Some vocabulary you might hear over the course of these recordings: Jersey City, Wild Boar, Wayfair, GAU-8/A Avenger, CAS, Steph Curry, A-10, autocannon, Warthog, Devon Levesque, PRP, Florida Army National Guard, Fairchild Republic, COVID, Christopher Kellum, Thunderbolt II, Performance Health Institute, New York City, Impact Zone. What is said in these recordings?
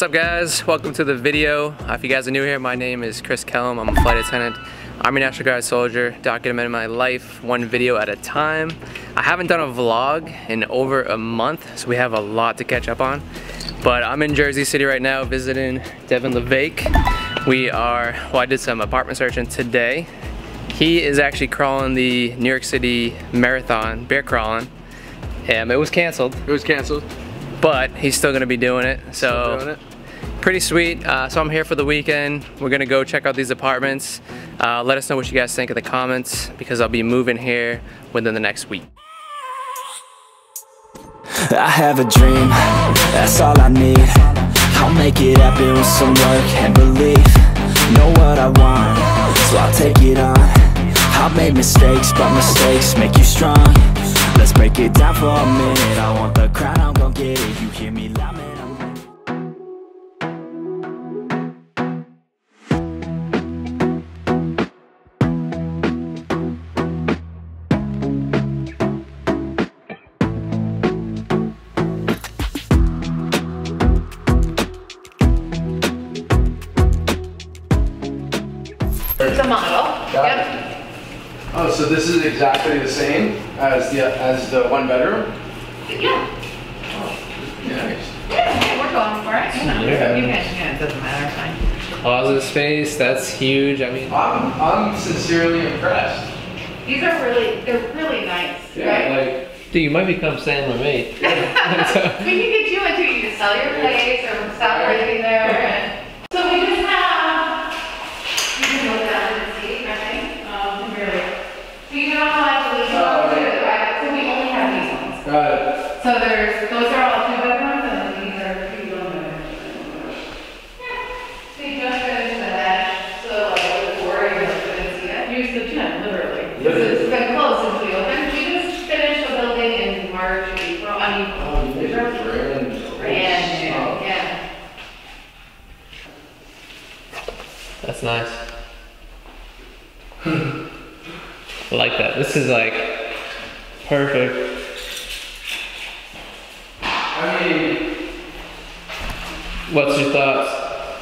What's up, guys? Welcome to the video. If you guys are new here, my name is Chris Kellum. I'm a flight attendant, Army National Guard soldier, documenting my life one video at a time. I haven't done a vlog in over a month, so we have a lot to catch up on. But I'm in Jersey City right now visiting Devon Levesque. I did some apartment searching today. He is actually crawling the New York City Marathon, bear crawling. It was canceled. It was canceled. But he's still gonna be doing it, so pretty sweet. So I'm here for the weekend. We're gonna go check out these apartments. Let us know what you guys think in the comments, because I'll be moving here within the next week. I have a dream, that's all I need. I'll make it happen with some work and belief. Know what I want, so I'll take it on. I've made mistakes, but mistakes make you strong. Let's break it down for a minute. I want the crown, I'm gon' get it. You hear me loud, man. It's a model. Yep. Oh, so this is exactly the same as the one bedroom? Yeah. Oh, nice. Yeah, we're going for it. Yeah. You guys can, it doesn't matter. Closet space, that's huge. I mean, I'm sincerely impressed. These are really, they're really nice, yeah, right? Like, dude, you might become Sam or me. Yeah. So. We can get you into, you can sell your place or stop living there. Yeah. So we just have, you can look down and see, right? We don't have these ones, so we only have these ones. Got it. So there's, those are all two bedrooms, and then these are two bedrooms. Yeah. So you just finished the dash, so like the board, you just couldn't see it. Here's the gym, literally. It's been closed since we opened. We just finished the building in March, April. I mean, brand new. Brand new, yeah. That's nice. I like that. This is like perfect. I mean, what's your thoughts?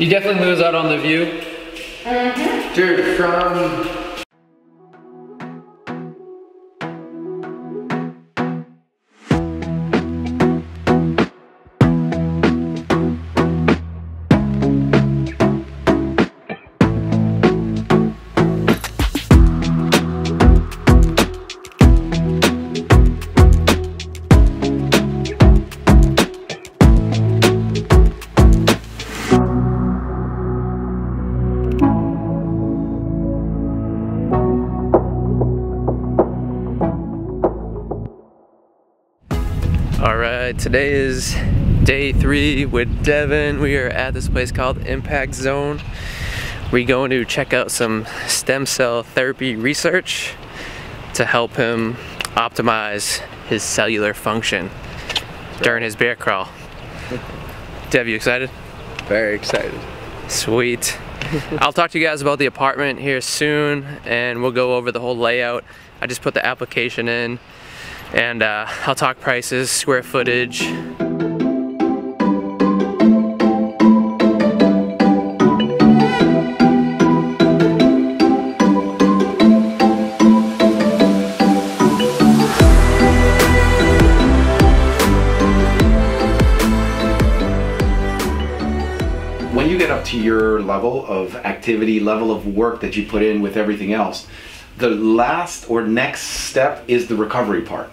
You definitely lose out on the view. Mm-hmm. Dude, from today is day 3 with Devon. We are at this place called Impact Zone. We're going to check out some stem cell therapy research to help him optimize his cellular function during his bear crawl. Dev, you excited? Very excited. Sweet. I'll talk to you guys about the apartment here soon, and we'll go over the whole layout. I just put the application in, and I'll talk prices, square footage. When you get up to your level of activity, level of work that you put in with everything else, the last or next step is the recovery part.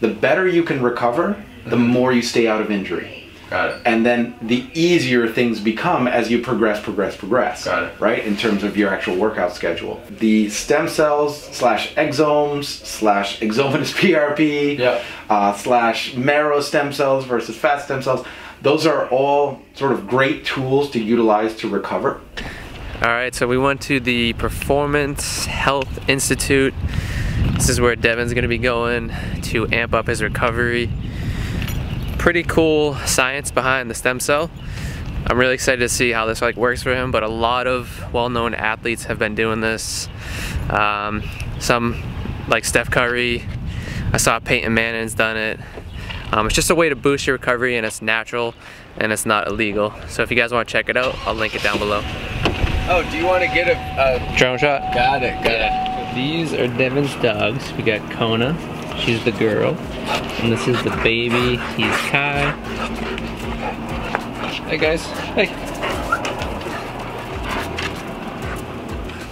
The better you can recover, the more you stay out of injury. Got it. And then the easier things become as you progress. Got it. Right? In terms of your actual workout schedule. The stem cells / exomes / exogenous PRP, yep, / marrow stem cells versus fat stem cells, those are all sort of great tools to utilize to recover. All right, so we went to the Performance Health Institute. This is where Devon's gonna be going to amp up his recovery. Pretty cool science behind the stem cell. I'm really excited to see how this like works for him, but a lot of well-known athletes have been doing this. Some like Steph Curry. I saw Peyton Manning's done it. It's just a way to boost your recovery, and it's natural and it's not illegal. So if you guys want to check it out, I'll link it down below. Oh, do you want to get a drone shot? Got it, got it. These are Devon's dogs. We got Kona, she's the girl, and this is the baby, he's Kai. Hey guys, hey.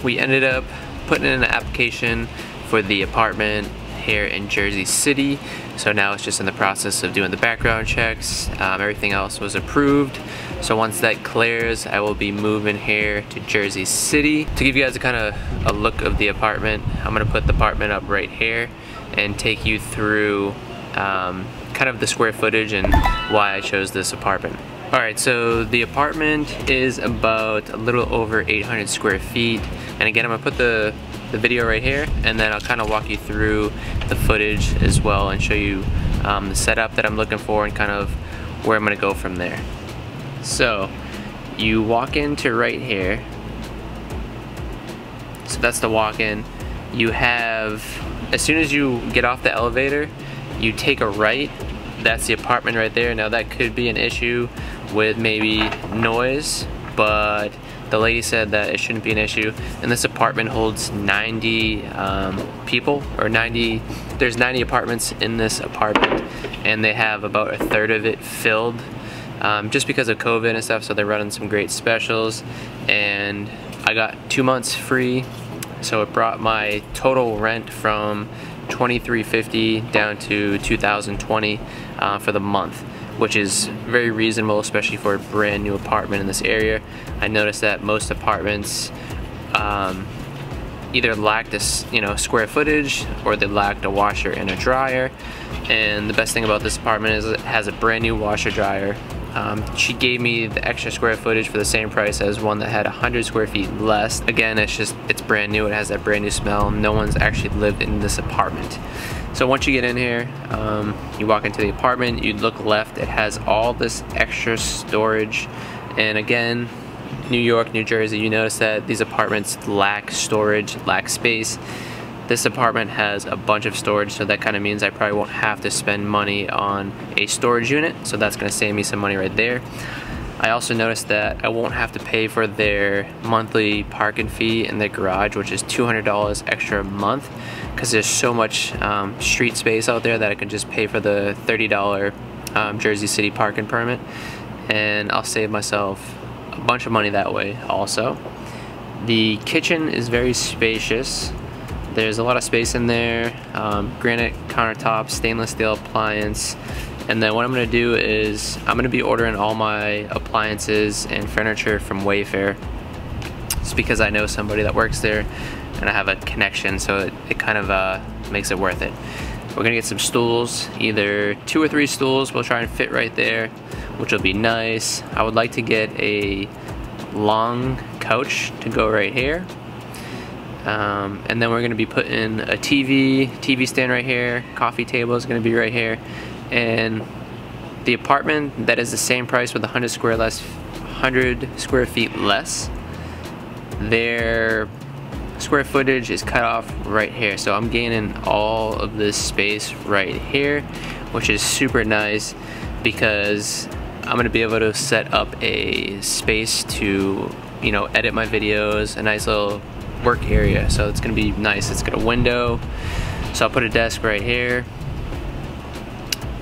We ended up putting in an application for the apartment here in Jersey City. So now it's just in the process of doing the background checks. Everything else was approved. So once that clears, I will be moving here to Jersey City. To give you guys a kind of a look of the apartment, I'm gonna put the apartment up right here and take you through kind of the square footage and why I chose this apartment. Alright, so the apartment is about a little over 800 square feet. And again, I'm gonna put the video right here, and then I'll kind of walk you through the footage as well and show you the setup that I'm looking for and kind of where I'm gonna go from there. So, you walk into right here. So that's the walk-in. You have, as soon as you get off the elevator, you take a right. That's the apartment right there. Now that could be an issue with maybe noise, but the lady said that it shouldn't be an issue. And this apartment holds 90 people, or 90, there's 90 apartments in this apartment, and they have about a third of it filled just because of COVID and stuff, so they're running some great specials. And I got 2 months free, so it brought my total rent from $23.50 down to $2,020 for the month, which is very reasonable, especially for a brand new apartment in this area. I noticed that most apartments either lacked this, square footage, or they lacked a washer and a dryer. And the best thing about this apartment is it has a brand new washer dryer. She gave me the extra square footage for the same price as one that had 100 square feet less. Again, it's brand new, it has that brand new smell. No one's actually lived in this apartment. So once you get in here, you walk into the apartment, you look left, it has all this extra storage. And again, New York, New Jersey, you notice that these apartments lack storage, lack space. This apartment has a bunch of storage, so that kind of means I probably won't have to spend money on a storage unit, so that's gonna save me some money right there. I also noticed that I won't have to pay for their monthly parking fee in their garage, which is $200 extra a month, because there's so much street space out there that I can just pay for the $30 Jersey City parking permit, and I'll save myself a bunch of money that way also. The kitchen is very spacious. There's a lot of space in there, granite countertops, stainless steel appliance. And then what I'm gonna do is I'm gonna be ordering all my appliances and furniture from Wayfair. It's because I know somebody that works there and I have a connection, so it kind of makes it worth it. We're gonna get some stools, either 2 or 3 stools we'll try and fit right there, which will be nice. I would like to get a long couch to go right here. And then we're gonna be putting a TV stand right here, coffee table is gonna be right here, and the apartment that is the same price with 100 square feet less, their square footage is cut off right here, so I'm gaining all of this space right here, which is super nice because I'm gonna be able to set up a space to, edit my videos, a nice little work area, so it's gonna be nice. It's got a window, so I'll put a desk right here,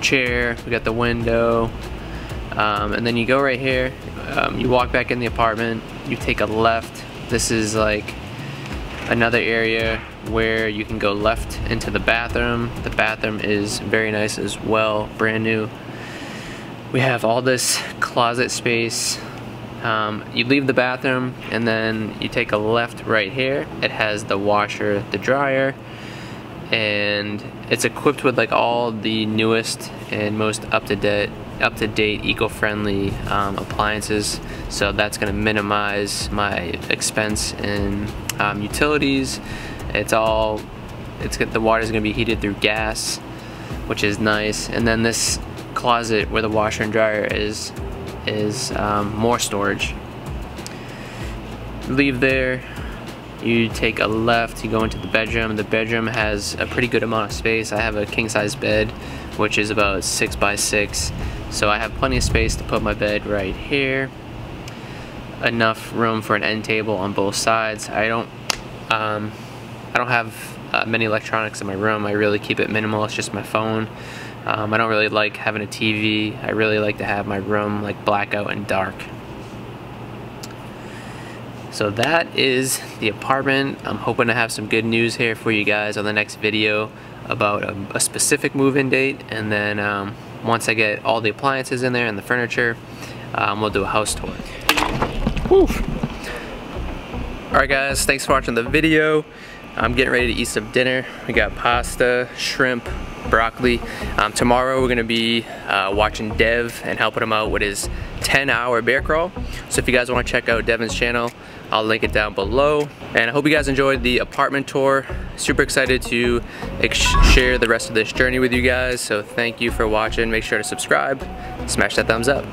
chair, we got the window, and then you go right here, you walk back in the apartment, you take a left. This is like another area where you can go left into the bathroom. The bathroom is very nice as well, brand new. We have all this closet space. You leave the bathroom and then you take a left right here. It has the washer, the dryer, and it's equipped with like all the newest and most up-to-date eco-friendly appliances, so that's gonna minimize my expense in utilities. The water's gonna be heated through gas, which is nice. And then this closet where the washer and dryer is more storage. Leave there, you take a left, you go into the bedroom. The bedroom has a pretty good amount of space. I have a king-size bed which is about 6 by 6. So I have plenty of space to put my bed right here. Enough room for an end table on both sides. I don't have many electronics in my room. I really keep it minimal. It's just my phone. I don't really like having a TV. I really like to have my room like blackout and dark. So that is the apartment. I'm hoping to have some good news here for you guys on the next video about a specific move-in date, and then once I get all the appliances in there and the furniture, we'll do a house tour. Whew. Alright guys, thanks for watching the video. I'm getting ready to eat some dinner. We got pasta, shrimp, broccoli. Tomorrow we're gonna be watching Dev and helping him out with his 10-hour bear crawl. So if you guys wanna check out Devon's channel, I'll link it down below. And I hope you guys enjoyed the apartment tour. Super excited to share the rest of this journey with you guys. So thank you for watching. Make sure to subscribe, smash that thumbs up.